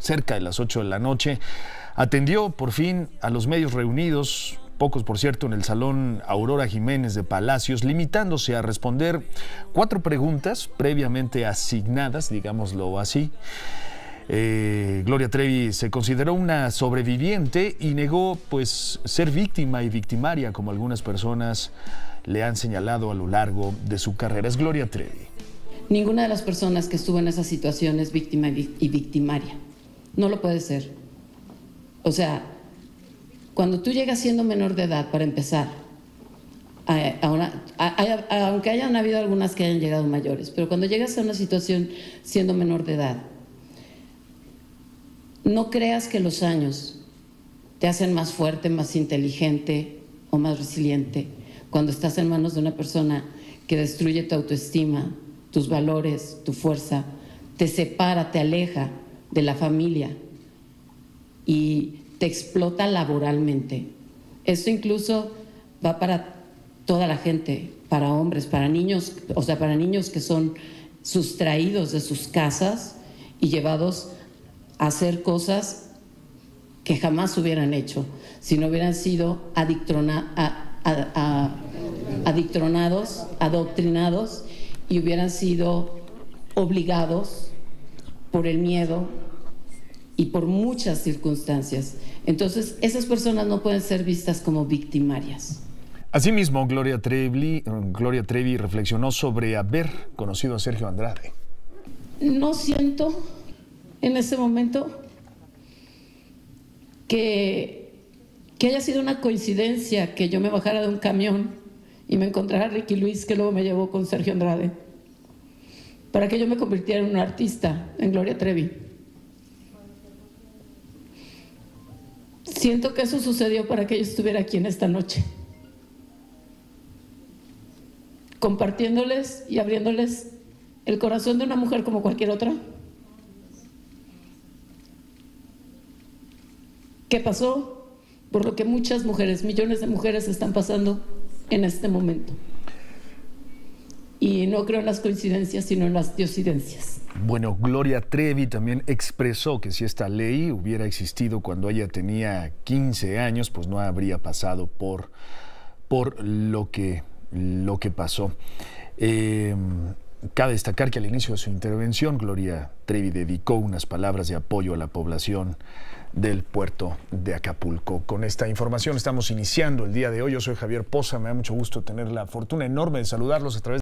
Cerca de las 8 de la noche, atendió por fin a los medios reunidos, pocos por cierto, en el Salón Aurora Jiménez de Palacios, limitándose a responder 4 preguntas previamente asignadas, digámoslo así. Gloria Trevi se consideró una sobreviviente y negó pues ser víctima y victimaria, como algunas personas le han señalado a lo largo de su carrera. Es Gloria Trevi. Ninguna de las personas que estuvo en esa situación es víctima y victimaria. No lo puede ser. O sea, cuando tú llegas siendo menor de edad, para empezar, aunque hayan habido algunas que hayan llegado mayores, pero cuando llegas a una situación siendo menor de edad, no creas que los años te hacen más fuerte, más inteligente o más resiliente cuando estás en manos de una persona que destruye tu autoestima, tus valores, tu fuerza, te separa, te aleja de la familia y te explota laboralmente. Esto incluso va para toda la gente, para hombres, para niños, o sea, para niños que son sustraídos de sus casas y llevados a hacer cosas que jamás hubieran hecho si no hubieran sido adoctrinados y hubieran sido obligados por el miedo y por muchas circunstancias. Entonces, esas personas no pueden ser vistas como victimarias. Asimismo, Gloria Trevi reflexionó sobre haber conocido a Sergio Andrade. No siento en ese momento que haya sido una coincidencia que yo me bajara de un camión y me encontrará Ricky Luis, que luego me llevó con Sergio Andrade, para que yo me convirtiera en un artista, en Gloria Trevi. Siento que eso sucedió para que yo estuviera aquí en esta noche, compartiéndoles y abriéndoles el corazón de una mujer como cualquier otra. ¿Qué pasó? Por lo que muchas mujeres, millones de mujeres están pasando en este momento. Y no creo en las coincidencias, sino en las diosidencias. Bueno, Gloria Trevi también expresó que si esta ley hubiera existido cuando ella tenía 15 años, pues no habría pasado por lo que pasó. Cabe destacar que al inicio de su intervención, Gloria Trevi dedicó unas palabras de apoyo a la población del puerto de Acapulco. Con esta información estamos iniciando el día de hoy. Yo soy Javier Poza, me da mucho gusto tener la fortuna enorme de saludarlos a través de